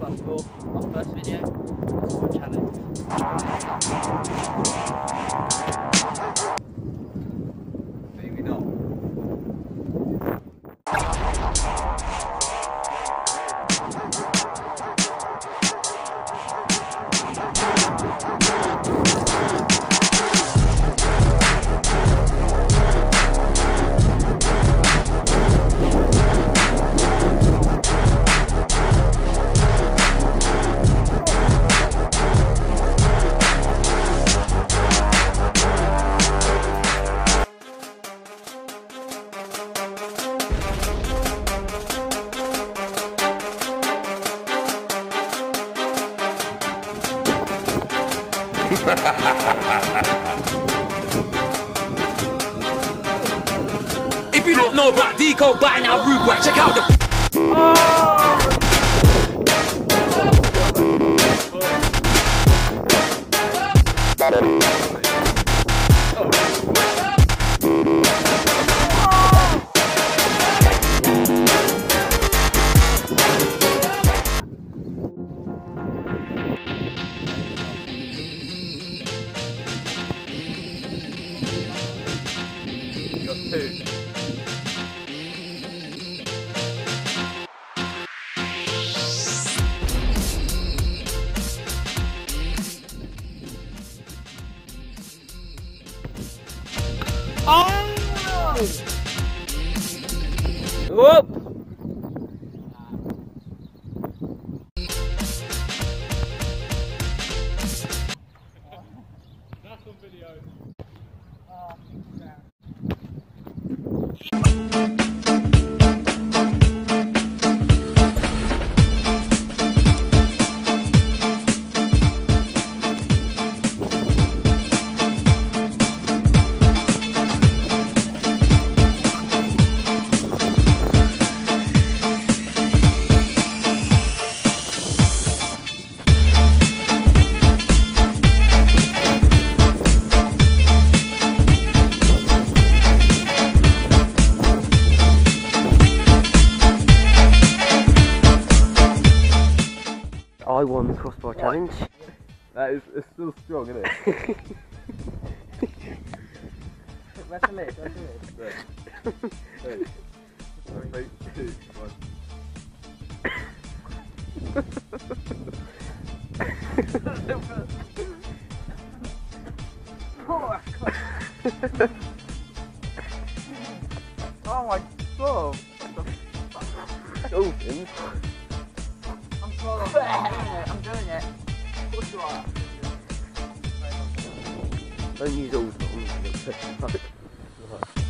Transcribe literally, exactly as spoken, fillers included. Bardzo odprawienie złociane. Ha ha ha ha. If you don't know about Deeco, buy now, rude boy. Check out the. Hey. Oh! Whoop! That's on video. Oh, yeah. I won the crossbar challenge. That is, it's still strong, isn't it? Where's the lid? Where's the lid? Wait. Wait. Three, two, one. Oh my god! What the fuck? Oh, I'm doing it. Of course you are. Don't use all the